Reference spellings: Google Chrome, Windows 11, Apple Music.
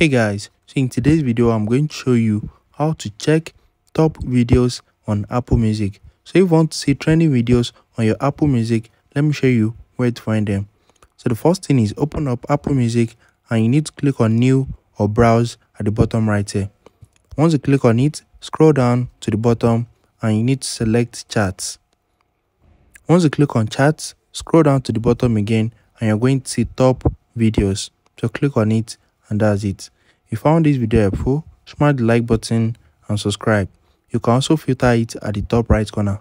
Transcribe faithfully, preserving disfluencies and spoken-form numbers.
Hey guys, so in today's video I'm going to show you how to check top videos on Apple Music. So if you want to see trending videos on your Apple Music, let me show you where to find them. So the first thing is open up Apple Music and you need to click on new or browse at the bottom right here. Once you click on it, scroll down to the bottom and you need to select charts. Once you click on charts, scroll down to the bottom again and you're going to see top videos. So click on it. And that's it. If you found this video helpful, smash the like button and subscribe. You can also filter it at the top right corner.